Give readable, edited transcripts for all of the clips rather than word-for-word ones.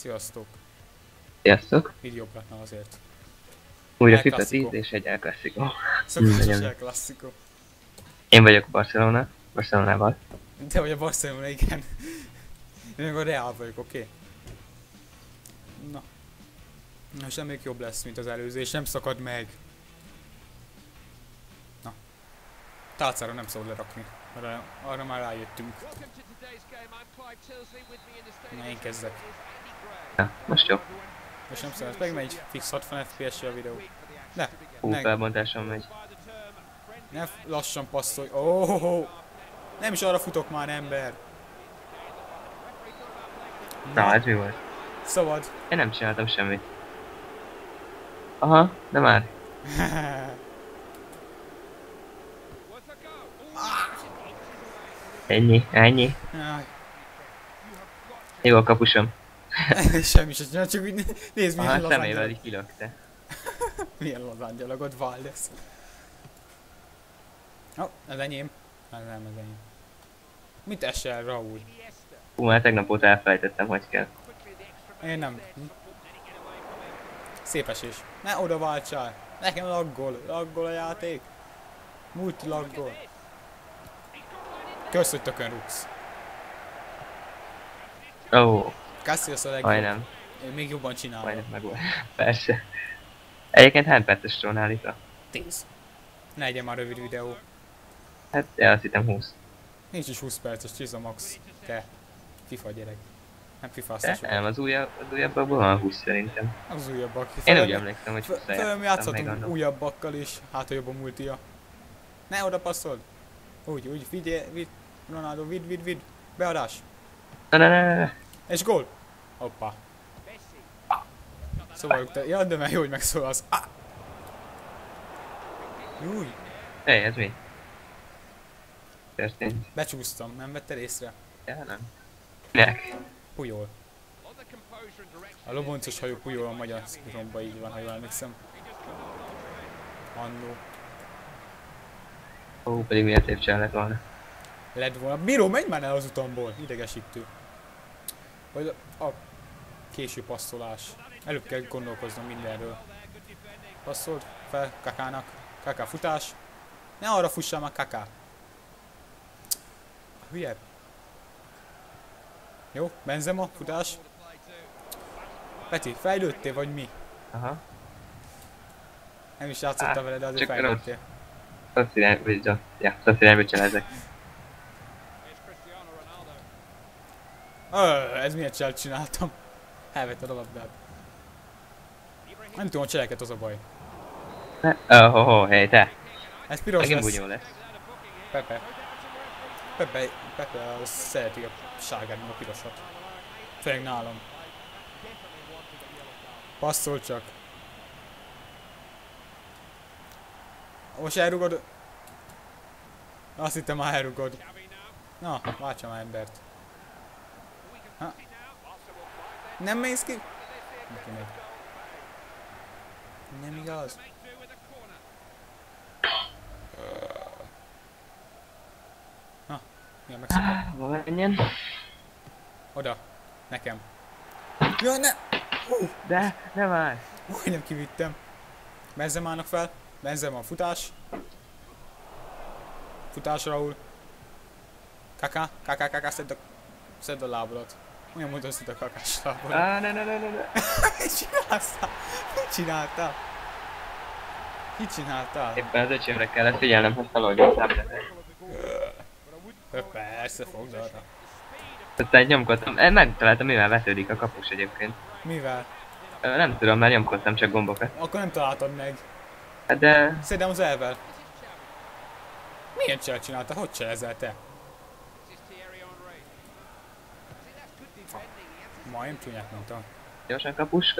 Sziasztok! Sziasztok! Így jobb látnám azért. Újra FIFA 10 és egy El Clásico. Szokásos El Clásico. Én vagyok Barcelonával. Te vagy a Barcelona, igen. Én meg a Real vagyok, oké? Na. Most nem még jobb lesz, mint az előző, és nem szakad meg. Na. Tálcára nem szabad lerakni. Arra már rájöttünk. Na, én kezdek. Ja, most jó. Most nem szabad, megmegy fix 60 FPS-re a videó. Ne! Felbontáson megy. Ne lassan passzolj. Oh! Nem is arra futok már, ember! Na, ez mi volt? Szabad. Én nem csináltam semmit. Aha, de már. Ennyi. Jó a kapusom. Semmi sem csinál, csak úgy nézd milyen lazán gyalog. Aha, szemével így kilökte. Milyen lazán gyalogod, Valdes. Ó, ez enyém. Nem, ez enyém. Mit esel, Raúl? Hú, már tegnap óta elfelejtettem, hogy kell. Én nem. Szép esés. Ne oda váltsál. Nekem laggol. Laggol a játék. Multi laggol. Kösz, hogy tökön rúgsz. Ó. Oh. Casillas a legjobb. Majdnem. Én még jobban csinálom. Majdnem megvan. Persze. Egyébként hány perces Ronaldo? 10. Ne legyen már rövid videó. Hát, azt hittem 20. Nincs is 20 perces, 10 a max. Te. FIFA gyerek. Nem fifáztas. Nem, az újabbakban van 20 szerintem. Az újabbak. Én úgy emlékszem, hogy 20 játszottam. Fölöm játszhatunk újabbakkal is, hát a jobb a multia. Ne oda passzol! Úgy, vidd, Ronaldo, vidd. Beadás. Ne. És gól. Hoppá. Szóval te, ja, de már jó, hogy megszólalsz. Júj. Hey, ez mi? Történt. Becsúsztam, nem vetted észre? Ja, nem. Nek. Puyol. A loboncos hajó Puyol a magyar szuromba, így van, ha jól emlékszem. Annó. Ó, pedig miért évcsel lett volna. Lett volna. Bíró, menj már el az utamból! Idegesítő. Vagy a késő passzolás. Előbb kell gondolkoznom mindenről. Passzolt fel Kakának. Kaká futás. Ne arra fussál már, Kaká. Hülye. Jó, Benzema, futás. Peti, fejlődtél vagy mi? Aha. Nem is játszottam veled, de azért fejlődtél. Szaszirányba cselezek. Ez milyen cselt csináltam? Elvetted a labdát. Nem tudom, a cseleket az a baj. Hely, te! Ez piros lesz. Pepe az szereti a sárgányban a pirosat. Főleg nálam. Passzol csak. Most elrugod. Azt hittem már elrugod. Na, váltsa már embert. Ha. Nem mész ki? Nem igaz. Na, igen, megszokott. Oda. Nekem. Jaj, ne! De, ne várj! Majdnem kivittem. Benzemának fel. Benzema, futás. Futás, Raúl. Kaká, szedd a lábadat. Olyan mondom, szedd a kakás lábadat. Ne. Mit csináltál? Éppen az öcsémre kellett figyelnem, hogy felolgyom a tábletet. Persze, fogd arra. Tehát nyomkodtam, megtaláltam, mivel vetődik a kapus egyébként. Mivel? Nem tudom, mert nyomkodtam csak gombokat. Akkor nem találtad meg. De... Szerintem az elvel. Milyen cselet csináltál? Hogy cselezel te? Majdnem csúnyát mondtam. Gyorsan kapus.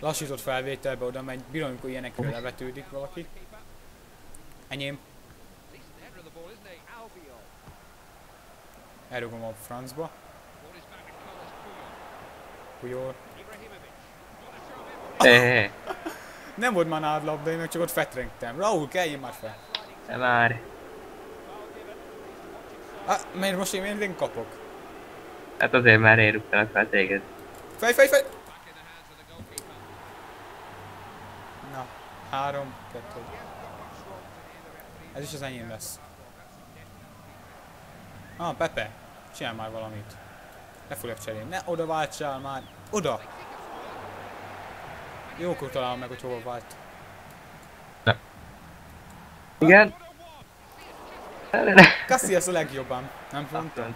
Lassított felvételbe oda megy, bírom, amikor ilyenekről levetődik valaki. Enyém. Elrugom a francba. Puyol. Nem volt már nálad labda, én meg csak ott fetrengtem. Raúl, keljél már fel! De várj! Mert most én kapok. Hát azért már én rúgtalak fel téged. Fej, fej, fej! Na, 3-2. Ez is az enyém lesz. Ah, Pepe, csinál már valamit. Ne fogjak cserélni. Ne oda váltsál már! Oda! Jókor találom meg, hogy hol vált. Ne. Igen? Casillas a legjobban, nem fontos?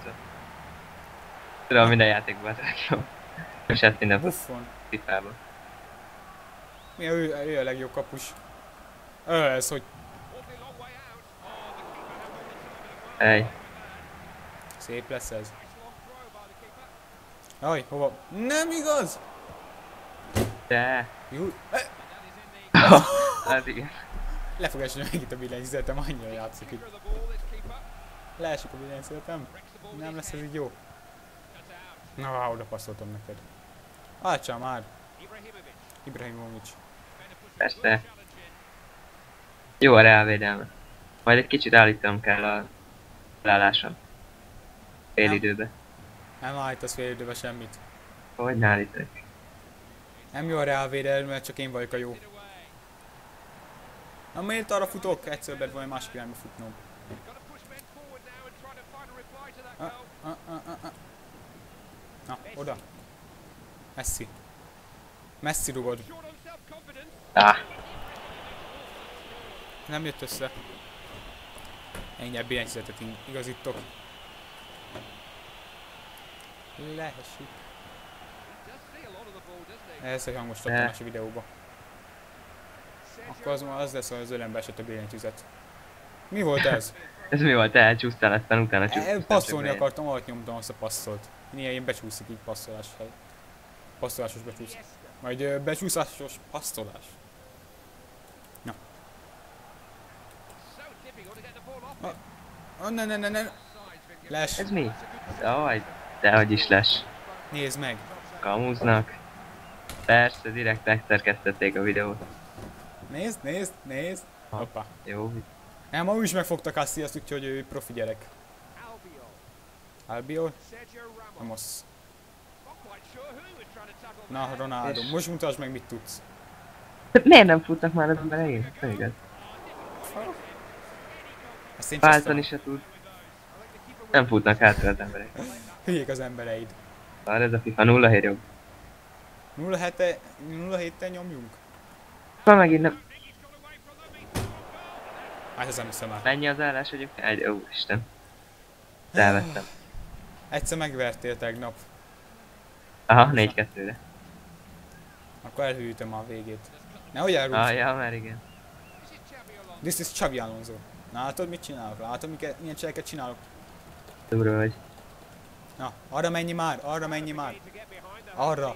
Tudom, minden játékban a legjobb. És hát minden FIFA-ban. Mi ő a legjobb kapus? Ez hogy... Ej. Szép lesz ez. Jaj, hova? Nem igaz! De. Jú... Hát igen. Le fog esni megint a billentyűzetem, annyira játszik itt. Leesik a billentyűzetem. Nem lesz ez így jó. Na, oda passzoltam neked. Váltsál már! Ibrahimovic. Persze. Jó a reálvédelme. Majd egy kicsit állítom kell a leállásom. Fél időbe. Nem állítasz fél időbe semmit. Hogy ne állítok? Nem jó a reálvédelme, mert csak én vagyok a jó. Na miért arra futok? Egyszerűbb vagy másik irányba futnom. Na, oda. Messi. Messi rugod. Ah. Nem jött össze. Ennyi a billentyűzetet igazítok. Lehessük. Ez egy hangos tartalmas a videóba. Akkor az lesz, hogy az ölembe esett a billentyűzet. Mi volt ez? Ez mi volt? Elcsúsztál, aztán utána csúsztál. Passzolni akartam, ahogy nyomtam azt a passzolt. Néha én becsúszik így passzolás hely. Passzolásos becsúsz. Majd becsúszásos passzolás. Na. Ne. Les. Ez mi? Jaj, dehogy is les. Nézd meg. Kamuznak. Persze, direkt megszerkesztették a videót. Nézd. Hoppá. Jó. Nem, ma is megfogta Casillas, úgyhogy ő profi gyerek. Albiol. Vamos. Na, Ronaldo, most mutasd meg, mit tudsz. Miért nem futnak már az ember egész? Nem igaz. Váltani se tud. Nem futnak hátra az emberek. Hülyék az embereid. Bár ez a FIFA 0-7 jobb. 0-7-tel nyomjunk. Már megint nem... Hát ez nem hiszem már. Mennyi az állás, hogy... Egy, ó, Isten. Elvettem. Egyszer megvertél tegnap. Aha, 4-2-re. Akkor elhűltem a végét. Nehogy elrúgsz. Ah, ja, már igen. This is Xabi Alonso. Látod, mit csinálok? Látod, milyen cseleket csinálok? Tömről vagy. Na, arra mennyi már, arra mennyi már. Arra.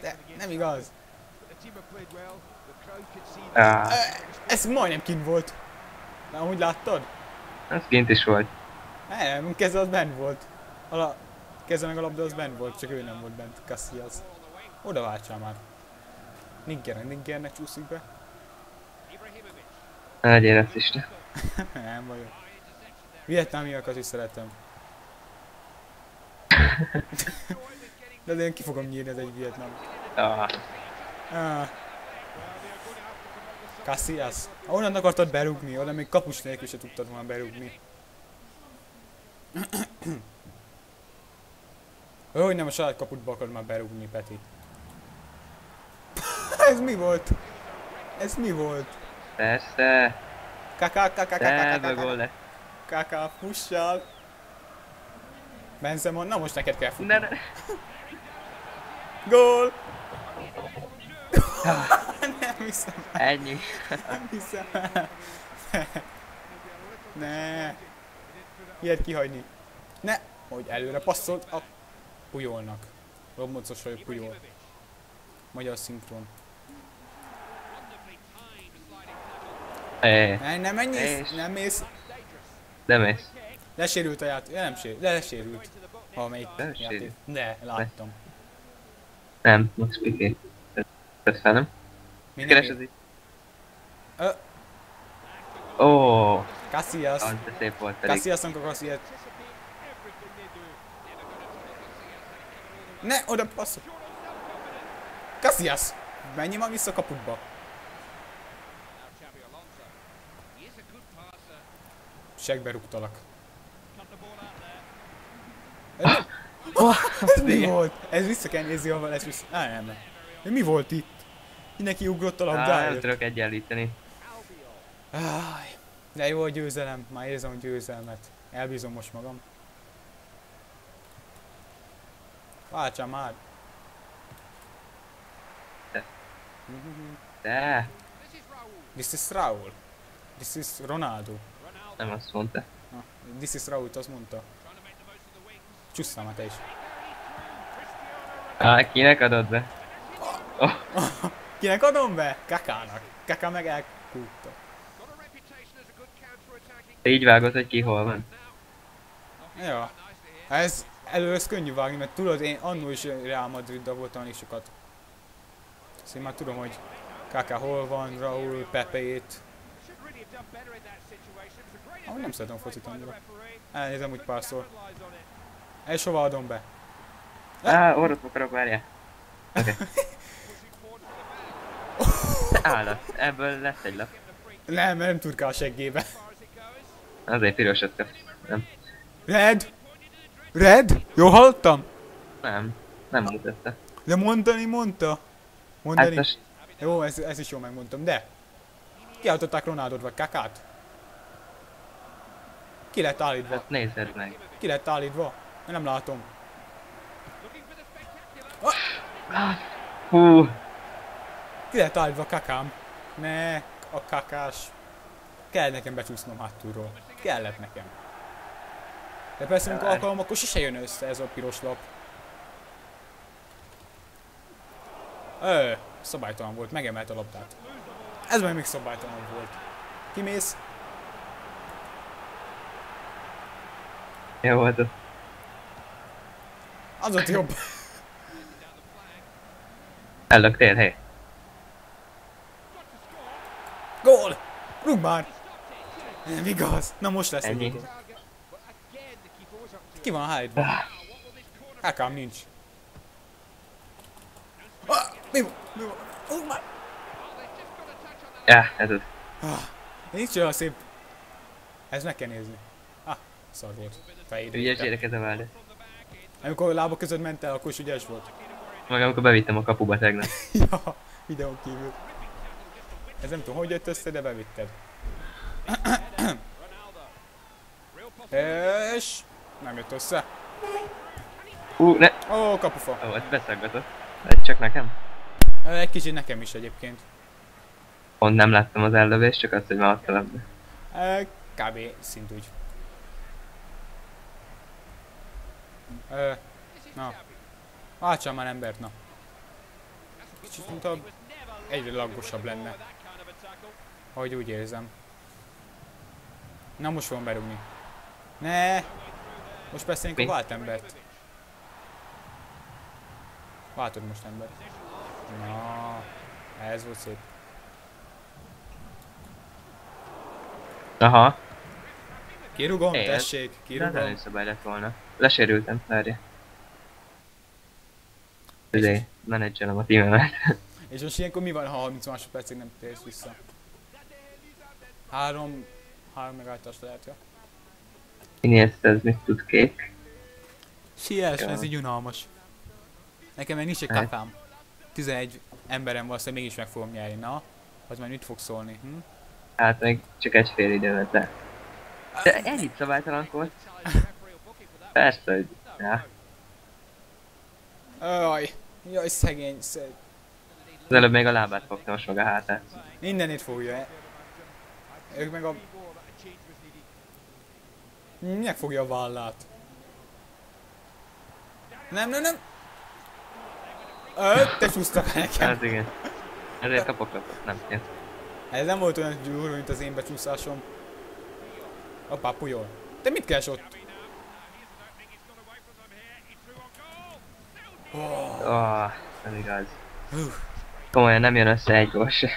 De, nem igaz. Ez majdnem kint volt. Na, úgy láttad? Ez kint is volt. Nem, keze az bent volt. Keze meg a labda az bent volt, csak ő nem volt bent. Casillas. Oda váltsál már. Ningernek csúszik be. Legyél ezt is. Nem bajok. Vietnámiakat is szeretem. De én ki fogom nyírni, ez egy vietnám. Casillas. Onnan akartad berúgni, oda még kapus nélkül se tudtad volna berúgni. Hogy nem a saját kaputba akarod már berúgni, Peti. Ez mi volt? Ez mi volt? Persze. Kaká, fussál. Benzema, na most neked kell futni. Gól! Nem hiszem el. Ennyi. Nem hiszem el. Ne. Ilyet kihagyni. Ne! Hogy előre passzolt a Puyolnak. Robbocos vagyok, Puyol. Magyar szinkron. Nem menjész? Nem mész? Nem mész. Lesérült a játék. Nem sérült. Lesérült. Valamelyik játék. Ne, láttam. Nem, most Piqué. Köszönöm. Mit keres az itt? Ó! Oh. Casillas! Az de szép volt pedig. Casillasnak a Casillas. Ne, oda passzol! Casillas! Menj már vissza kaputba! Segbe rúgtalak. Ez mi volt? Ez vissza kell nézni, ahol ez vissza... Á, nem. Mi volt itt? Mindenki ugrott a labdára. Nem tudok egyenlíteni. De jó a győzelem. Már érzem a győzelmet. Elbízom most magam. Váltsam már. De. This is Raúl. This is Ronaldo. Nem azt mondta. This is Raúl, azt mondta. Csusszál már te is. Á, kinek adod be? Kinek adom be? Kakának. Kaká meg elkúrta. Így vágod, hogy ki hol van. Ja. Ez elő ez könnyű vágni, mert tudod, én annól is Real Madridda voltam is sokat. Szóval már tudom, hogy Kaká hol van, Raúl, Pepét. Ahogy nem szeretem focit annyira. Elnézem úgy párszor. És hova adom be? Á, orrot akarok, várjál. Oké. Állat, ebből lesz egy lap. Nem, nem turkál a seggébe. Azért pirosat kap. Nem. Red! Red? Jól hallottam? Nem, nem mutatta. De mondani mondta. Mondani. Hát jó, ez is jól megmondtam, de. Kiáltották Ronaldot vagy Kakát? Ki lett állítva? Hát nézzed meg. Ki lett állítva? Én nem látom. Hú. Ki lett állítva Kakám? Ne, a Kakás. Kell nekem becsúsznom hátulról. Kellett nekem. De persze, amikor alkalom, akkor sose jön össze ez a piros lap. Szabálytalan volt, megemelt a labdát. Ez már még szabálytalan volt. Kimész. Jó volt az. Az ott jobb. Ellöktél, hé. Gól! Rúgd már! Nem igaz. Na most lesz egy gól. Ki van a hátban? Akám nincs. Mi van? Mi van? Rúgd már! Ez az. Nincs olyan szép. Ez meg kell nézni. Szar volt. Fejédő. Ügyes érekezze Valdes. Amikor a lába között ment el, akkor is ügyes volt. Meg amikor bevittem a kapuba tegnap. Ja, videón kívül. Ez nem tudom, hogy jött össze, de bevitted. És... nem jött össze. Ne! Ó, kapufa. Ó, ez beszaggatott. Ez csak nekem? Egy kicsit nekem is egyébként. Pont nem láttam az ellövést, csak azt, hogy már adta labda. Kb. Szint úgy. Na. Váltsál már embert, na. Kicsit mutabb, egyre laggosabb lenne. Ahogy úgy érzem. Na most fogom berúgni. Ne. Most beszéljünk a vált embert. Váltod most embert. Na. Ez volt szép. Aha. Kirugom, tessék, kirugom. Nem szabály lett volna. Lesérültem, várja. Ugye, menedzselem a tímemet. És most ilyenkor mi van, ha 30 másodpercig nem térsz vissza? Három megállítás lehet, ja? Iniesta, ez mit tud kék? Siess, ez így unalmas. Nekem még nincs egy kapám. 11 emberem valószínűleg mégis meg fogom nyerni, na? Az már mit fog szólni? Hát még csak egy fél időmet, de... De ennyit szabálytalankolt. Persze, hogy... Ja. Jaj, szegény, szegény. Az előbb még a lábát fogta, most meg a hátát. Mindenét fogja. Ők meg a... Megfogja a vállát. Nem. Te csúsztak nekem. Hát igen. Ezért kapok, nem kell. Ez nem volt olyan gyúró, mint az én becsúszásom. Hoppá, Puyol. Te mit keres ott? Nem igaz. Komolyan nem jön össze egy gól se.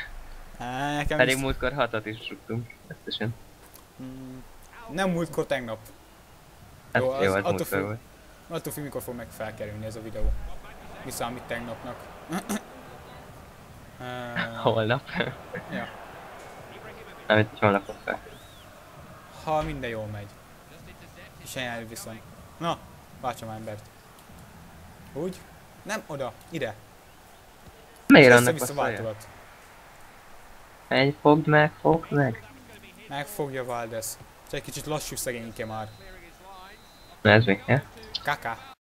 Há, nekem pedig visz... múltkor 6-at is rúgtunk, összesen. Nem múltkor, tegnap. Hát jó, az attól függ, mikor fog meg felkerülni ez a videó. Mi számít tegnapnak? Holnap. Ja. Nem, itt holnap fog felkerülni. Ha minden jól megy. És ajánljuk viszont. Na, bácsam embert. Úgy? Nem, oda, ide. Miért annak a váltogat? Egy fogd meg, fogd meg. Megfogja Valdes. Csak egy kicsit lassú szegényke már. Ez mi? Kaká.